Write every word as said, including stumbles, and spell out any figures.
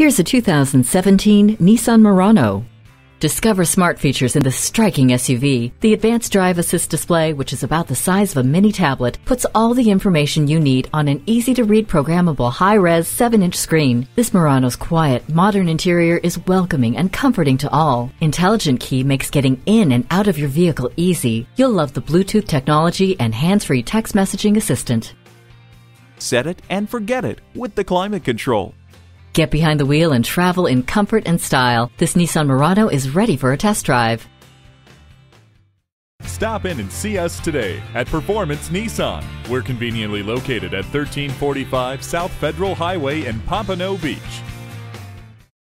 Here's a two thousand seventeen Nissan Murano. Discover smart features in this striking S U V. The advanced drive assist display, which is about the size of a mini tablet, puts all the information you need on an easy-to-read programmable high-res seven inch screen. This Murano's quiet, modern interior is welcoming and comforting to all. Intelligent key makes getting in and out of your vehicle easy. You'll love the Bluetooth technology and hands-free text messaging assistant. Set it and forget it with the climate control. Get behind the wheel and travel in comfort and style. This Nissan Murano is ready for a test drive. Stop in and see us today at Performance Nissan. We're conveniently located at thirteen forty-five South Federal Highway in Pompano Beach.